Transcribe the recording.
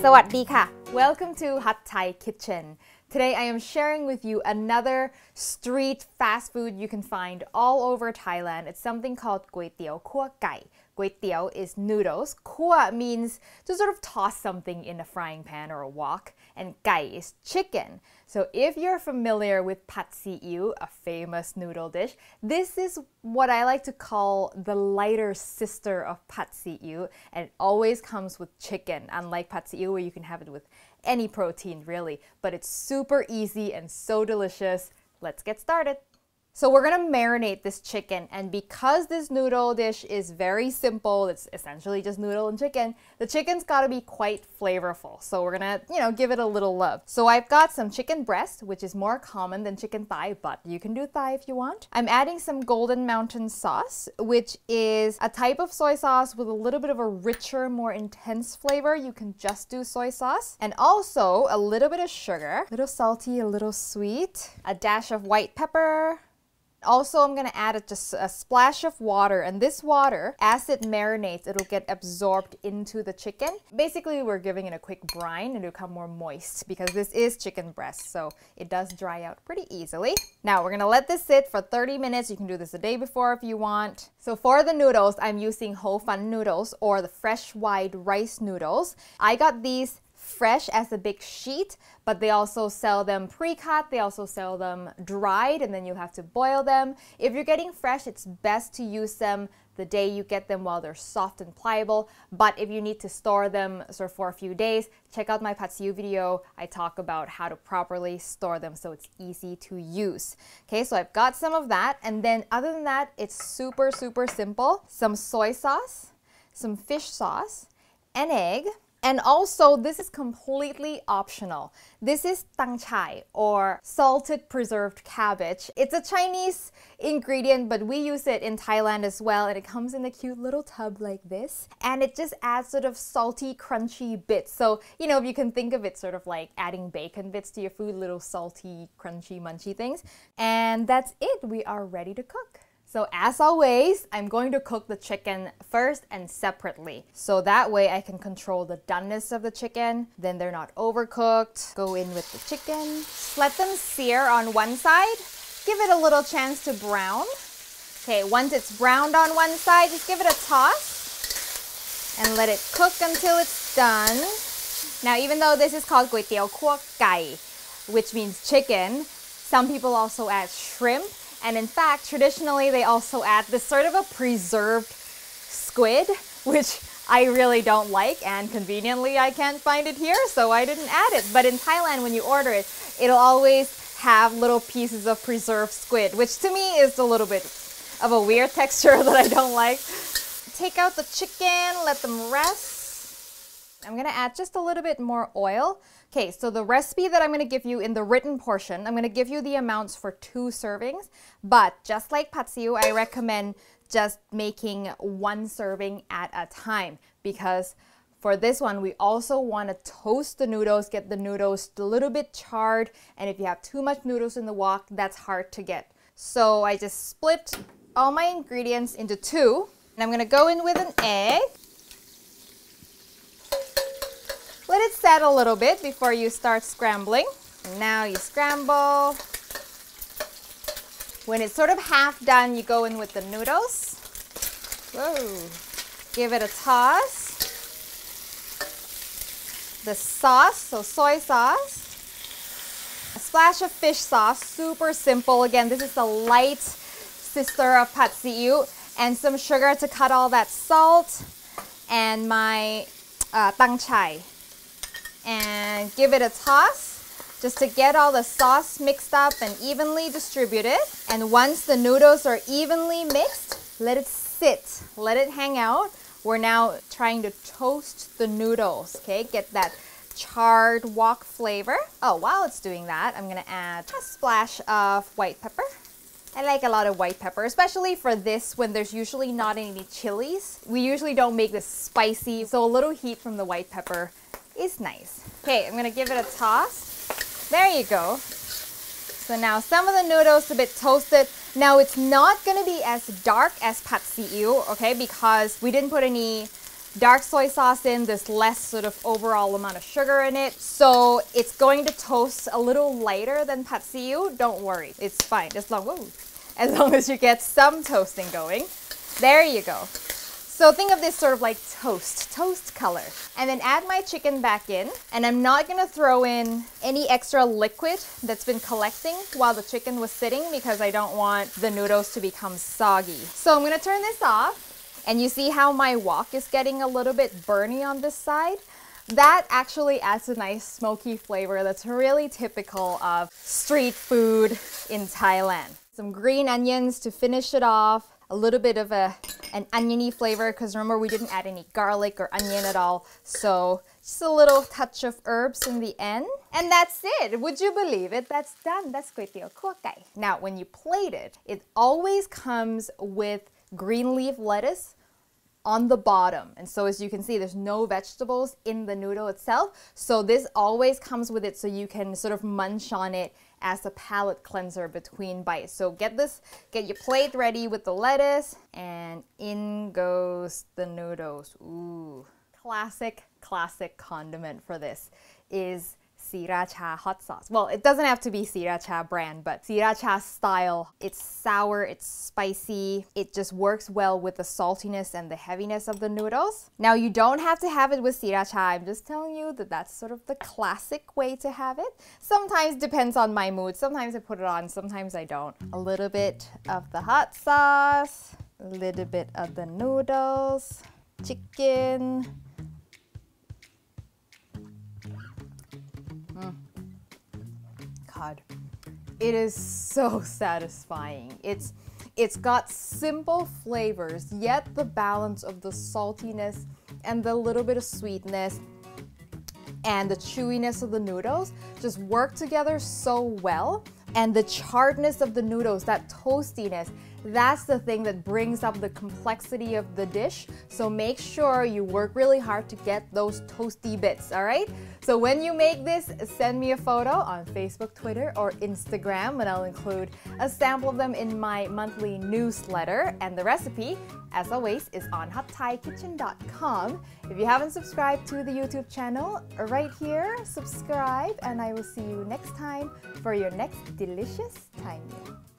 Sawadee ka! Welcome to Hot Thai Kitchen. Today I am sharing with you another street fast food you can find all over Thailand. It's something called Guay Tiew Kua Gai. Guay Tiew is noodles. Kua means to sort of toss something in a frying pan or a wok. And Gai is chicken. So if you're familiar with Pad See Ew, a famous noodle dish, this is what I like to call the lighter sister of Pad See Ew. And it always comes with chicken, unlike Pad See Ew where you can have it with any protein really. But it's super easy and so delicious. Let's get started. So we're gonna marinate this chicken, and because this noodle dish is very simple, it's essentially just noodle and chicken, the chicken's gotta be quite flavorful. So we're gonna, give it a little love. So I've got some chicken breast, which is more common than chicken thigh, but you can do thigh if you want. I'm adding some Golden Mountain sauce, which is a type of soy sauce with a little bit of a richer, more intense flavor. You can just do soy sauce. And also a little bit of sugar, a little salty, a little sweet, a dash of white pepper. Also, I'm gonna add just a splash of water, and this water, as it marinates, it'll get absorbed into the chicken. Basically, we're giving it a quick brine and it'll become more moist because this is chicken breast, so it does dry out pretty easily. Now, we're gonna let this sit for 30 minutes. You can do this the day before if you want. So for the noodles, I'm using Ho Fun noodles or the fresh white rice noodles. I got these fresh as a big sheet, but they also sell them pre-cut, they also sell them dried, and then you have to boil them. If you're getting fresh, it's best to use them the day you get them while they're soft and pliable, but if you need to store them sort of for a few days, check out my Pad See Ew video. I talk about how to properly store them so it's easy to use. Okay, so I've got some of that, and then other than that, it's super, super simple. Some soy sauce, some fish sauce, an egg, and also, this is completely optional. This is tang chai, or salted preserved cabbage. It's a Chinese ingredient, but we use it in Thailand as well, and it comes in a cute little tub like this. And it just adds sort of salty, crunchy bits. So, if you can think of it sort of like adding bacon bits to your food, little salty, crunchy, munchy things. And that's it, we are ready to cook. So as always, I'm going to cook the chicken first and separately. So that way I can control the doneness of the chicken, then they're not overcooked. Go in with the chicken. Let them sear on one side. Give it a little chance to brown. Okay, once it's browned on one side, just give it a toss and let it cook until it's done. Now, even though this is called Guay Tiew Kua Gai, which means chicken, some people also add shrimp. And in fact, traditionally, they also add this sort of a preserved squid, which I really don't like, and conveniently I can't find it here, so I didn't add it. But in Thailand, when you order it, it'll always have little pieces of preserved squid, which to me is a little bit of a weird texture that I don't like. Take out the chicken, let them rest. I'm gonna add just a little bit more oil. Okay, so the recipe that I'm gonna give you in the written portion, I'm gonna give you the amounts for 2 servings, but just like Pad See Ew, I recommend just making 1 serving at a time, because for this one, we also wanna toast the noodles, get the noodles a little bit charred, and if you have too much noodles in the wok, that's hard to get. So I just split all my ingredients into 2, and I'm gonna go in with an egg. Let it set a little bit before you start scrambling. And now you scramble. When it's sort of half done, you go in with the noodles. Whoa. Give it a toss. The sauce, so soy sauce. A splash of fish sauce, super simple. Again, this is the light sister of Pad See Ew. And some sugar to cut all that salt. And my tang chai. And give it a toss just to get all the sauce mixed up and evenly distributed. And once the noodles are evenly mixed, let it sit, let it hang out. We're now trying to toast the noodles, okay? Get that charred wok flavor. Oh, while it's doing that, I'm gonna add a splash of white pepper. I like a lot of white pepper, especially for this when there's usually not any chilies. We usually don't make this spicy, so a little heat from the white pepper is nice. Okay, I'm gonna give it a toss. There you go. So now some of the noodles a bit toasted. Now it's not gonna be as dark as Pad See Ew, okay, because we didn't put any dark soy sauce in, there's less sort of overall amount of sugar in it. So it's going to toast a little lighter than Pad See Ew. Don't worry, it's fine. As long as you get some toasting going. There you go. So think of this sort of like toast color. And then add my chicken back in. And I'm not gonna throw in any extra liquid that's been collecting while the chicken was sitting because I don't want the noodles to become soggy. So I'm gonna turn this off. And you see how my wok is getting a little bit burny on this side? That actually adds a nice smoky flavor that's really typical of street food in Thailand. Some green onions to finish it off. A little bit of an oniony flavor, because remember we didn't add any garlic or onion at all. So just a little touch of herbs in the end. And that's it. Would you believe it? That's done. That's Guay Tiew Kua Gai. Now, when you plate it, it always comes with green leaf lettuce on the bottom. And so as you can see, there's no vegetables in the noodle itself. So this always comes with it so you can sort of munch on it as a palate cleanser between bites. So get your plate ready with the lettuce, and in goes the noodles. Ooh, classic condiment for this is Sriracha hot sauce. Well, it doesn't have to be Sriracha brand, but Sriracha style. It's sour, it's spicy. It just works well with the saltiness and the heaviness of the noodles. Now, you don't have to have it with Sriracha. I'm just telling you that that's sort of the classic way to have it. Sometimes depends on my mood. Sometimes I put it on, sometimes I don't. A little bit of the hot sauce, a little bit of the noodles, chicken. God, it is so satisfying. It's got simple flavors, yet the balance of the saltiness and the little bit of sweetness and the chewiness of the noodles just work together so well. And the charredness of the noodles, that toastiness, that's the thing that brings up the complexity of the dish. So make sure you work really hard to get those toasty bits, all right? So when you make this, send me a photo on Facebook, Twitter, or Instagram, and I'll include a sample of them in my monthly newsletter. And the recipe, as always, is on hotthaikitchen.com. If you haven't subscribed to the YouTube channel, right here, subscribe, and I will see you next time for your next delicious Thai meal.